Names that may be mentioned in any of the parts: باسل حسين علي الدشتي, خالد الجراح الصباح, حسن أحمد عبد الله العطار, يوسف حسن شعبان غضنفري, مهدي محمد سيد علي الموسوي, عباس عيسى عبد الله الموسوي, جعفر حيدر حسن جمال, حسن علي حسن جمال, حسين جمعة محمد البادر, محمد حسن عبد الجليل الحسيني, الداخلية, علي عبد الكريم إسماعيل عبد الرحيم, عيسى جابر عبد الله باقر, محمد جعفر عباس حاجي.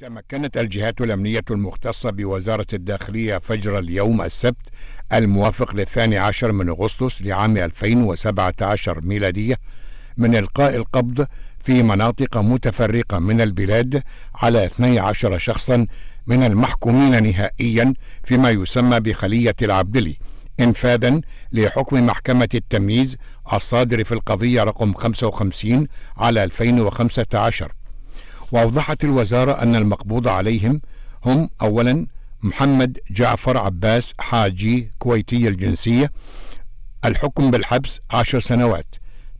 تمكنت الجهات الأمنية المختصة بوزارة الداخلية فجر اليوم السبت الموافق للثاني عشر من أغسطس لعام 2017 ميلادية من إلقاء القبض في مناطق متفرقة من البلاد على 12 شخصا من المحكومين نهائيا فيما يسمى بخلية العبدلي، إنفاذا لحكم محكمة التمييز الصادر في القضية رقم 55/2015. وأوضحت الوزارة أن المقبوض عليهم هم: أولا محمد جعفر عباس حاجي كويتي الجنسية، الحكم بالحبس 10 سنوات.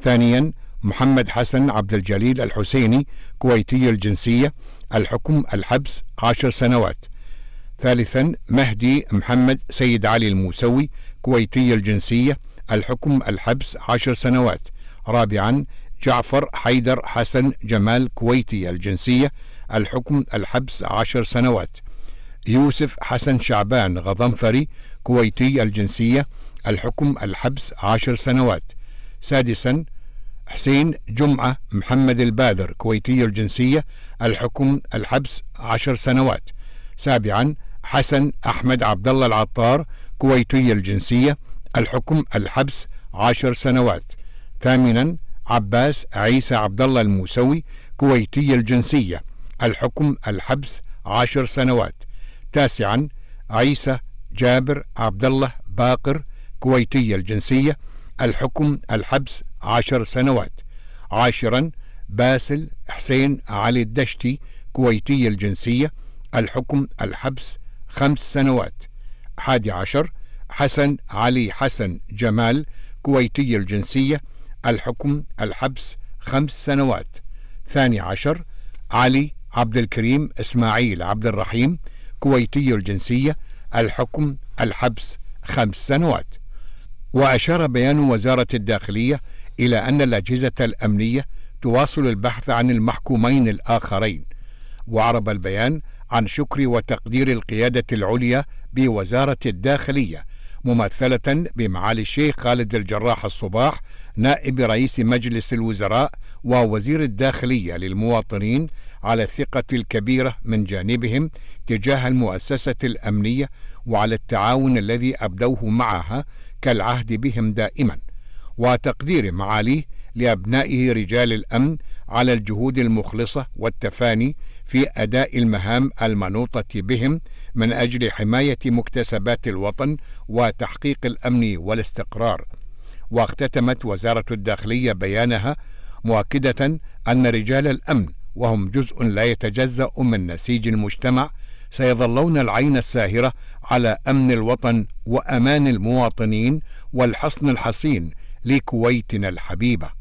ثانيا محمد حسن عبد الجليل الحسيني كويتي الجنسية، الحكم الحبس 10 سنوات. ثالثا مهدي محمد سيد علي الموسوي كويتي الجنسية، الحكم الحبس 10 سنوات. رابعا جعفر حيدر حسن جمال كويتي الجنسية، الحكم الحبس 10 سنوات. يوسف حسن شعبان غضنفري كويتي الجنسية، الحكم الحبس 10 سنوات. سادسا حسين جمعة محمد البادر كويتي الجنسية، الحكم الحبس 10 سنوات. سابعا حسن أحمد عبد الله العطار كويتي الجنسية، الحكم الحبس 10 سنوات. ثامنا عباس عيسى عبد الله الموسوي كويتي الجنسية، الحكم الحبس 10 سنوات. تاسعا عيسى جابر عبد الله باقر كويتي الجنسية، الحكم الحبس 10 سنوات. عاشرا باسل حسين علي الدشتي كويتي الجنسية، الحكم الحبس 5 سنوات. 11 حسن علي حسن جمال كويتي الجنسية، الحكم الحبس 5 سنوات. 12 علي عبد الكريم إسماعيل عبد الرحيم كويتي الجنسية، الحكم الحبس 5 سنوات. وأشار بيان وزارة الداخلية إلى أن الأجهزة الأمنية تواصل البحث عن المحكومين الآخرين. وعرب البيان عن شكر وتقدير القيادة العليا بوزارة الداخلية ممثلة بمعالي الشيخ خالد الجراح الصباح نائب رئيس مجلس الوزراء ووزير الداخلية للمواطنين على الثقة الكبيرة من جانبهم تجاه المؤسسة الأمنية وعلى التعاون الذي أبدوه معها كالعهد بهم دائما، وتقدير معاليه لأبنائه رجال الأمن على الجهود المخلصة والتفاني في أداء المهام المنوطة بهم من أجل حماية مكتسبات الوطن وتحقيق الأمن والاستقرار. واختتمت وزارة الداخلية بيانها مؤكدة أن رجال الأمن، وهم جزء لا يتجزأ من نسيج المجتمع، سيظلون العين الساهرة على أمن الوطن وأمان المواطنين والحصن الحصين لكويتنا الحبيبة.